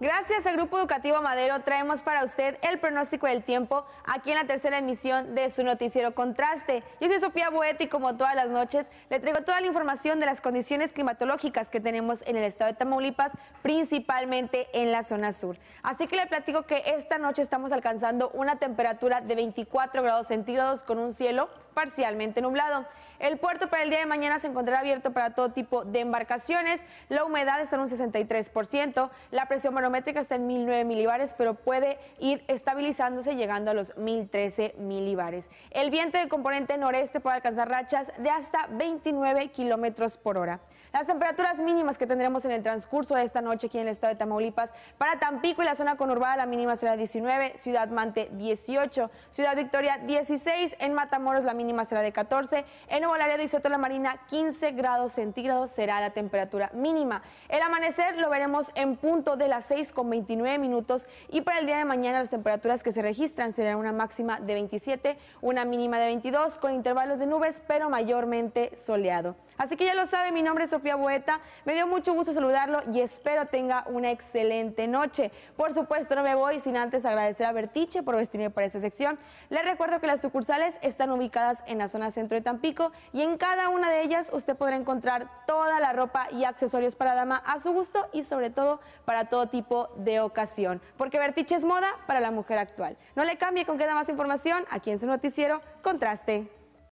Gracias al Grupo Educativo Madero traemos para usted el pronóstico del tiempo aquí en la tercera emisión de su noticiero Contraste. Yo soy Sofía Boeta y como todas las noches le traigo toda la información de las condiciones climatológicas que tenemos en el estado de Tamaulipas, principalmente en la zona sur. Así que le platico que esta noche estamos alcanzando una temperatura de 24 grados centígrados con un cielo parcialmente nublado. El puerto para el día de mañana se encontrará abierto para todo tipo de embarcaciones. La humedad está en un 63%, la presión barométrica está en 1009 milibares, pero puede ir estabilizándose llegando a los 1013 milibares. El viento de componente noreste puede alcanzar rachas de hasta 29 kilómetros por hora. Las temperaturas mínimas que tendremos en el transcurso de esta noche aquí en el estado de Tamaulipas, para Tampico y la zona conurbada la mínima será 19, Ciudad Mante 18, Ciudad Victoria 16, en Matamoros la mínima será de 14, en Nuevo Laredo y Soto la Marina 15 grados centígrados será la temperatura mínima. El amanecer lo veremos en punto de las 6:29 y para el día de mañana las temperaturas que se registran serán una máxima de 27, una mínima de 22 con intervalos de nubes pero mayormente soleado. Así que ya lo sabe, mi nombre es Sofía Boeta, me dio mucho gusto saludarlo y espero tenga una excelente noche. Por supuesto no me voy sin antes agradecer a Bertiche por vestirme para esta sección. Les recuerdo que las sucursales están ubicadas en la zona centro de Tampico y en cada una de ellas usted podrá encontrar toda la ropa y accesorios para dama a su gusto y sobre todo para todo tipo de ocasión, porque Bertiche es moda para la mujer actual. No le cambie, con queda más información aquí en su noticiero Contraste.